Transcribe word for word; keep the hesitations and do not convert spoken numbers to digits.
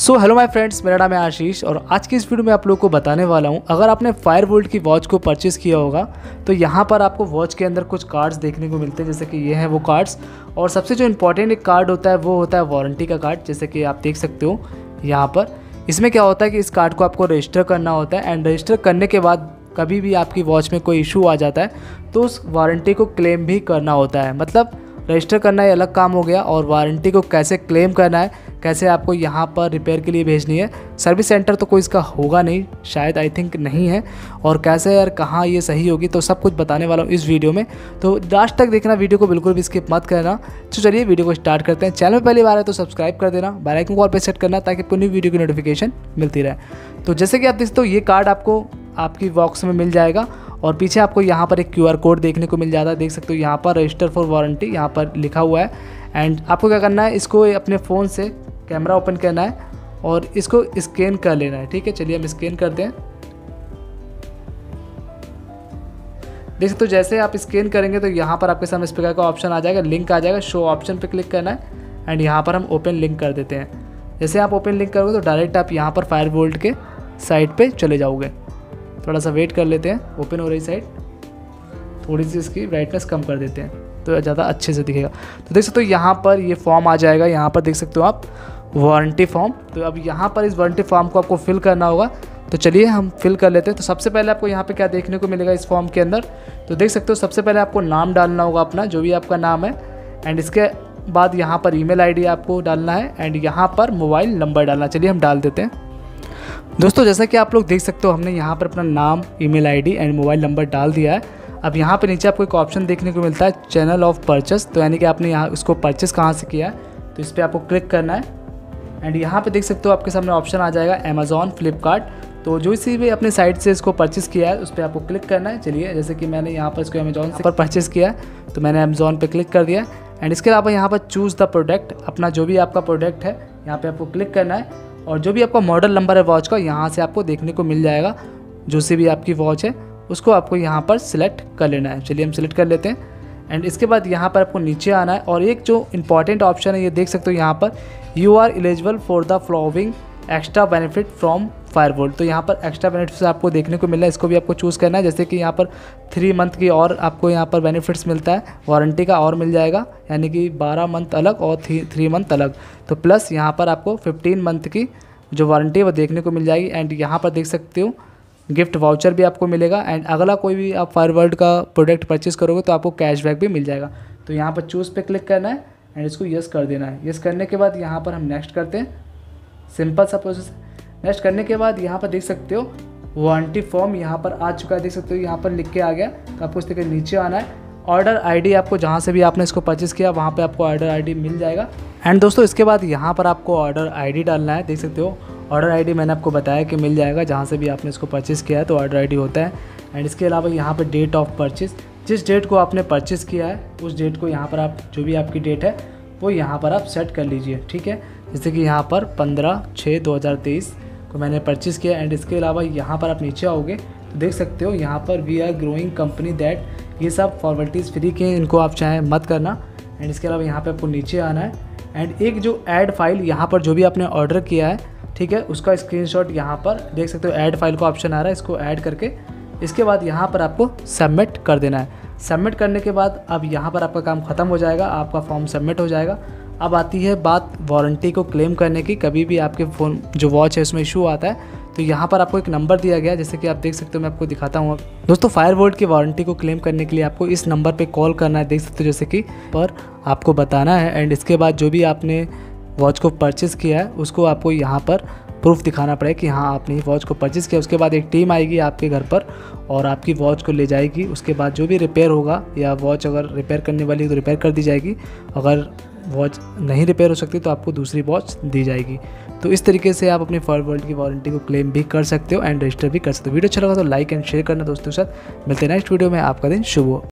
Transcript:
So hello my friends, मेरा नाम है आशीष और आज की इस वीडियो में आप लोगों को बताने वाला हूं, अगर आपने फायरबोल्ट की वॉच को परचेज़ किया होगा तो यहां पर आपको वॉच के अंदर कुछ कार्ड्स देखने को मिलते हैं, जैसे कि ये हैं वो कार्ड्स। और सबसे जो इम्पोर्टेंट एक कार्ड होता है वो होता है वारंटी का कार्ड, जैसे कि आप देख सकते हो यहाँ पर। इसमें क्या होता है कि इस कार्ड को आपको रजिस्टर करना होता है एंड रजिस्टर करने के बाद कभी भी आपकी वॉच में कोई इशू आ जाता है तो उस वारंटी को क्लेम भी करना होता है। मतलब रजिस्टर करना ये अलग काम हो गया और वारंटी को कैसे क्लेम करना है, कैसे आपको यहाँ पर रिपेयर के लिए भेजनी है। सर्विस सेंटर तो कोई इसका होगा नहीं, शायद आई थिंक नहीं है, और कैसे यार कहाँ ये सही होगी तो सब कुछ बताने वाला हूँ इस वीडियो में। तो लास्ट तक देखना वीडियो को, बिल्कुल भी स्किप मत करना। तो चलिए वीडियो को स्टार्ट करते हैं। चैनल में पहली बार है तो सब्सक्राइब कर देना, बेल आइकन को ऑल पे सेट करना ताकि आपको न्यू वीडियो की नोटिफिकेशन मिलती रहे। तो जैसे कि आप देखते हो ये कार्ड आपको आपकी बॉक्स में मिल जाएगा और पीछे आपको यहाँ पर एक क्यूआर कोड देखने को मिल जाता है। देख सकते हो यहाँ पर रजिस्टर फॉर वारंटी यहाँ पर लिखा हुआ है। एंड आपको क्या करना है, इसको अपने फ़ोन से कैमरा ओपन करना है और इसको स्कैन कर लेना है। ठीक है, चलिए हम स्कैन करते हैं। देख सकते हो जैसे आप स्कैन करेंगे तो यहाँ पर आपके सामने इस प्रकार का ऑप्शन आ जाएगा, लिंक आ जाएगा। शो ऑप्शन पर क्लिक करना है एंड यहाँ पर हम ओपन लिंक कर देते हैं। जैसे आप ओपन लिंक करोगे तो डायरेक्ट आप यहाँ पर फायरबोल्ट के साइट पर चले जाओगे। थोड़ा सा वेट कर लेते हैं, ओपन हो रही साइड। थोड़ी सी इसकी ब्राइटनेस कम कर देते हैं तो ज़्यादा अच्छे से दिखेगा। तो देख सकते हो यहाँ पर ये फॉर्म आ जाएगा, यहाँ पर देख सकते हो आप वारंटी फॉर्म। तो अब यहाँ पर इस वारंटी फॉर्म को आपको फिल करना होगा, तो चलिए हम फिल कर लेते हैं। तो सबसे पहले आपको यहाँ पे क्या देखने को मिलेगा इस फॉर्म के अंदर, तो देख सकते हो सबसे पहले आपको नाम डालना होगा अपना, जो भी आपका नाम है। एंड इसके बाद यहाँ पर ईमेल आईडी आपको डालना है एंड यहाँ पर मोबाइल नंबर डालना। चलिए हम डाल देते हैं। दोस्तों जैसा कि आप लोग देख सकते हो हमने यहाँ पर अपना नाम, email ID and mobile number डाल दिया है। अब यहाँ पे नीचे आपको एक ऑप्शन देखने को मिलता है चैनल ऑफ परचेस, तो यानी कि आपने यहाँ इसको परचेस कहाँ से किया है तो इस पर आपको क्लिक करना है। एंड यहाँ पे देख सकते हो आपके सामने ऑप्शन आ जाएगा अमेज़ॉन, फ्लिपकार्ट। तो जो इसी भी अपने साइट से इसको परचेस किया है उस पर आपको क्लिक करना है। चलिए जैसे कि मैंने यहाँ पर इसको अमेज़ॉन पर परचेस किया है तो मैंने अमेज़ॉन पर क्लिक कर दिया। एंड इसके अलावा यहाँ पर चूज़ द प्रोडक्ट, अपना जो भी आपका प्रोडक्ट है यहाँ पर आपको क्लिक करना है। और जो भी आपका मॉडल नंबर है वॉच का यहाँ से आपको देखने को मिल जाएगा, जो सी भी आपकी वॉच है उसको आपको यहाँ पर सिलेक्ट कर लेना है। चलिए हम सिलेक्ट कर लेते हैं। एंड इसके बाद यहाँ पर आपको नीचे आना है और एक जो इम्पॉर्टेंट ऑप्शन है ये देख सकते हो यहाँ पर, you are eligible for the following extra benefit from Fireboltt. तो यहाँ पर एक्स्ट्रा बेनिफिट्स आपको देखने को मिल रहा है, इसको भी आपको चूज़ करना है। जैसे कि यहाँ पर थ्री मंथ की और आपको यहाँ पर बेनिफिट्स मिलता है, वारंटी का और मिल जाएगा, यानी कि बारह मंथ अलग और थ्री मंथ अलग। तो प्लस यहाँ पर आपको फिफ्टीन मंथ की जो वारंटी है वो देखने को मिल जाएगी। एंड यहाँ पर देख सकते हो गिफ्ट वाउचर भी आपको मिलेगा। एंड अगला कोई भी आप फायरबोल्ट का प्रोडक्ट परचेज़ करोगे तो आपको कैशबैक भी मिल जाएगा। तो यहाँ पर चूज़ पे क्लिक करना है एंड इसको येस कर देना है। येस करने के बाद यहाँ पर हम नेक्स्ट करते हैं, सिंपल सा प्रोसेस। नेक्स्ट करने के बाद यहाँ पर देख सकते हो वारंटी फॉर्म यहाँ पर आ चुका है, देख सकते हो यहाँ पर लिख के आ गया। तो आपको इस तरह नीचे आना है, ऑर्डर आईडी आपको जहाँ से भी आपने इसको परचेस किया वहाँ पे आपको ऑर्डर आईडी मिल जाएगा। एंड दोस्तों इसके बाद यहाँ पर आपको ऑर्डर आईडी डालना है। देख सकते हो ऑर्डर आईडी मैंने आपको बताया कि मिल जाएगा जहाँ से भी आपने इसको परचेस किया है, तो ऑर्डर आईडी होता है। एंड इसके अलावा यहाँ पर डेट ऑफ परचेस, जिस डेट को आपने परचेस किया है उस डेट को यहाँ पर आप, जो भी आपकी डेट है वो यहाँ पर आप सेट कर लीजिए। ठीक है, जैसे कि यहाँ पर पंद्रह छः दो हज़ार तेईस को मैंने परचेज़ किया। एंड इसके अलावा यहाँ पर आप नीचे आओगे तो देख सकते हो यहाँ पर we are growing company that, ये सब फॉर्मेलिटीज़ फ्री के हैं, इनको आप चाहें मत करना। एंड इसके अलावा यहाँ पे आपको नीचे आना है एंड एक जो ऐड फाइल, यहाँ पर जो भी आपने ऑर्डर किया है ठीक है उसका स्क्रीनशॉट यहाँ पर देख सकते हो ऐड फाइल का ऑप्शन आ रहा है, इसको ऐड करके इसके बाद यहाँ पर आपको सबमिट कर देना है। सबमिट करने के बाद अब यहाँ पर आपका काम ख़त्म हो जाएगा, आपका फॉर्म सबमिट हो जाएगा। अब आती है बात वारंटी को क्लेम करने की। कभी भी आपके फ़ोन जो वॉच है उसमें इशू आता है तो यहाँ पर आपको एक नंबर दिया गया है, जैसे कि आप देख सकते हो, मैं आपको दिखाता हूँ। दोस्तों फायरबोल्ट की वारंटी को क्लेम करने के लिए आपको इस नंबर पे कॉल करना है, देख सकते हो जैसे कि पर आपको बताना है। एंड इसके बाद जो भी आपने वॉच को परचेज़ किया है उसको आपको यहाँ पर प्रूफ दिखाना पड़ेगा कि हाँ आपने वॉच को परचेज़ किया। उसके बाद एक टीम आएगी आपके घर पर और आपकी वॉच को ले जाएगी। उसके बाद जो भी रिपेयर होगा, या वॉच अगर रिपेयर करने वाली तो रिपेयर कर दी जाएगी, अगर वॉच नहीं रिपेयर हो सकती तो आपको दूसरी वॉच दी जाएगी। तो इस तरीके से आप अपने फायरबोल्ट की वारंटी को क्लेम भी कर सकते हो एंड रजिस्टर भी कर सकते हो। वीडियो अच्छा लगा तो लाइक एंड शेयर करना दोस्तों के साथ। मिलते हैं नेक्स्ट वीडियो में, आपका दिन शुभ हो।